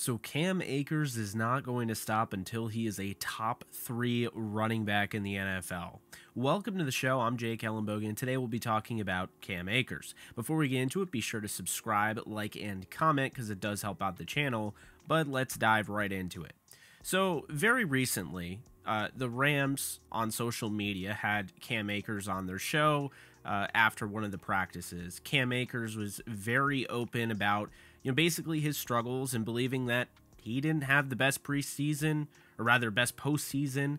So Cam Akers is not going to stop until he is a top 3 running back in the NFL. Welcome to the show. I'm Jake Ellenbogen, and today we'll be talking about Cam Akers. Before we get into it, be sure to subscribe, like, and comment because it does help out the channel, but let's dive right into it. So very recently, the Rams on social media had Cam Akers on their show after one of the practices. Cam Akers was very open about basically his struggles and believing that he didn't have the best preseason, or rather best postseason.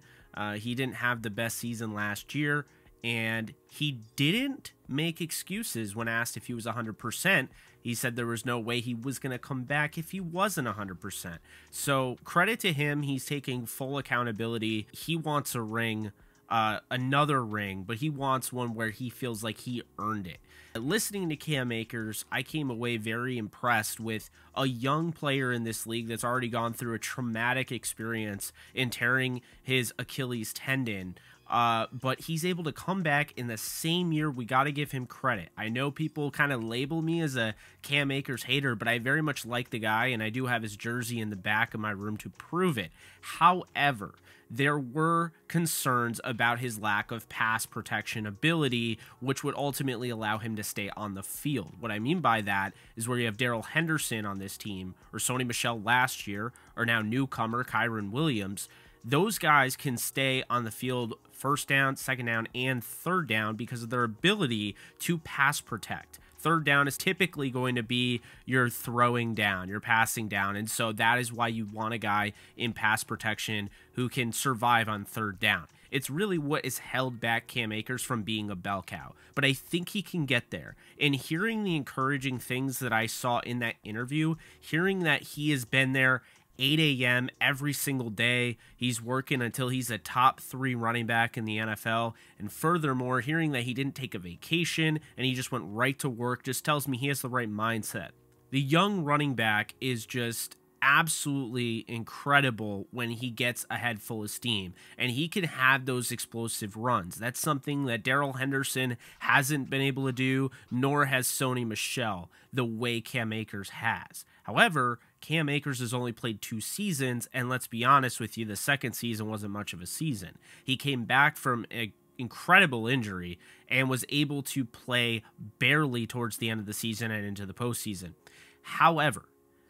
He didn't have the best season last year, and he didn't make excuses when asked if he was 100%. He said there was no way he was going to come back if he wasn't 100%. So credit to him. He's taking full accountability. He wants a ring, another ring, but he wants one where he feels like he earned it. Listening to Cam Akers, I came away very impressed with a young player in this league that's already gone through a traumatic experience in tearing his Achilles tendon, but he's able to come back in the same year. We got to give him credit. I know people kind of label me as a Cam Akers hater, but I very much like the guy, and I do have his jersey in the back of my room to prove it. However, there were concerns about his lack of pass protection ability, which would ultimately allow him to stay on the field. What I mean by that is where you have Darrell Henderson on this team, or Sony Michelle last year, or now newcomer Kyren Williams. Those guys can stay on the field first down, second down, and third down because of their ability to pass protect. Third down is typically going to be your throwing down, your passing down, and so that is why you want a guy in pass protection who can survive on third down. It's really what has held back Cam Akers from being a bell cow, but I think he can get there. And hearing the encouraging things that I saw in that interview, hearing that he has been there 8 a.m. every single day, he's working until he's a top 3 running back in the NFL, and furthermore, hearing that he didn't take a vacation and he just went right to work just tells me he has the right mindset. The young running back is just absolutely incredible when he gets a head full of steam, and he can have those explosive runs. That's something that Darrell Henderson hasn't been able to do, nor has Sony Michelle the way Cam Akers has. However, Cam Akers has only played 2 seasons, and let's be honest with you, the second season wasn't much of a season. He came back from an incredible injury and was able to play barely towards the end of the season and into the postseason. However,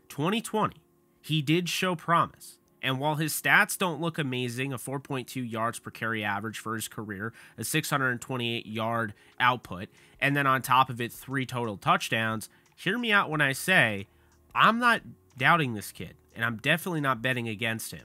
2020, he did show promise. And while his stats don't look amazing, a 4.2 yards per carry average for his career, a 628-yard output, and then on top of it, 3 total touchdowns, hear me out when I say I'm not doubting this kid, and I'm definitely not betting against him.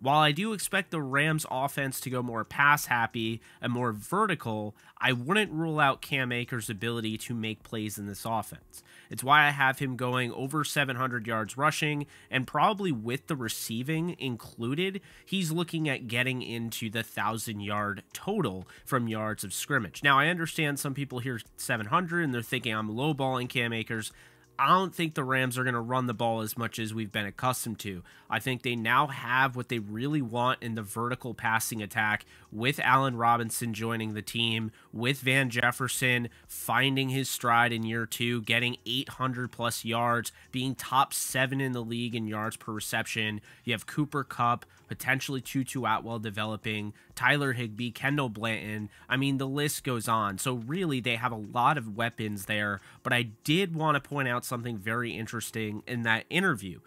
While I do expect the Rams offense to go more pass-happy and more vertical, I wouldn't rule out Cam Akers' ability to make plays in this offense. It's why I have him going over 700 yards rushing, and probably with the receiving included, he's looking at getting into the 1,000-yard total from yards of scrimmage. Now, I understand some people hear 700, and they're thinking I'm lowballing Cam Akers. I don't think the Rams are going to run the ball as much as we've been accustomed to. I think they now have what they really want in the vertical passing attack, with Allen Robinson joining the team, with Van Jefferson finding his stride in year 2, getting 800-plus yards, being top 7 in the league in yards per reception. You have Cooper Cup, potentially Tutu Atwell developing, Tyler Higbee, Kendall Blanton. I mean, the list goes on. So really, they have a lot of weapons there, but I did want to point out something very interesting in that interview.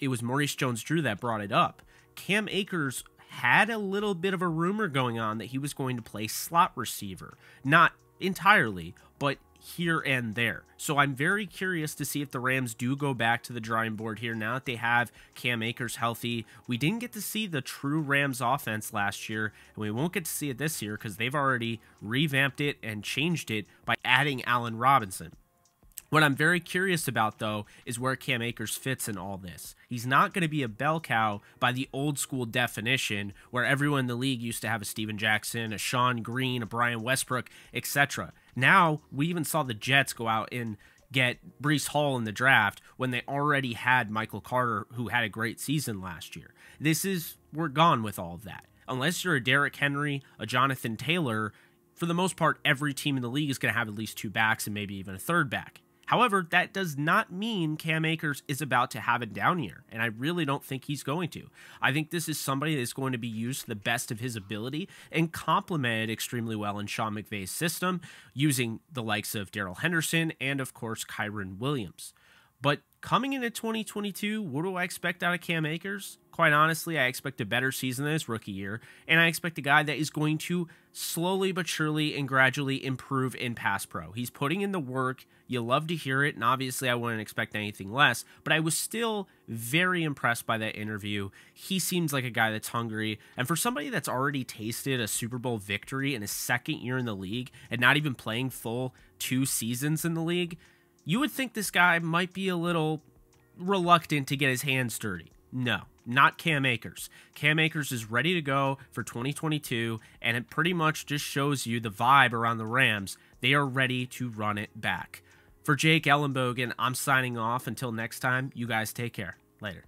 It was Maurice Jones-Drew that brought it up. Cam Akers had a little bit of a rumor going on that he was going to play slot receiver. Not entirely, but here and there. So I'm very curious to see if the Rams do go back to the drawing board here now that they have Cam Akers healthy. We didn't get to see the true Rams offense last year, and we won't get to see it this year because they've already revamped it and changed it by adding Allen Robinson. What I'm very curious about, though, is where Cam Akers fits in all this. He's not going to be a bell cow by the old-school definition where everyone in the league used to have a Steven Jackson, a Sean Green, a Brian Westbrook, etc. Now, we even saw the Jets go out and get Breece Hall in the draft when they already had Michael Carter, who had a great season last year. We're gone with all of that. Unless you're a Derrick Henry, a Jonathan Taylor, for the most part, every team in the league is going to have at least 2 backs and maybe even a 3rd back. However, that does not mean Cam Akers is about to have a down year, and I really don't think he's going to. I think this is somebody that's going to be used to the best of his ability and complemented extremely well in Sean McVay's system, using the likes of Darrell Henderson and, of course, Kyren Williams. But coming into 2022, what do I expect out of Cam Akers? Quite honestly, I expect a better season than his rookie year, and I expect a guy that is going to slowly but surely and gradually improve in pass pro. He's putting in the work. You love to hear it, and obviously I wouldn't expect anything less, but I was still very impressed by that interview. He seems like a guy that's hungry, and for somebody that's already tasted a Super Bowl victory in his second year in the league and not even playing full 2 seasons in the league, you would think this guy might be a little reluctant to get his hands dirty. No, not Cam Akers. Cam Akers is ready to go for 2022, and it pretty much just shows you the vibe around the Rams. They are ready to run it back. For Jake Ellenbogen, I'm signing off. Until next time, you guys take care. Later.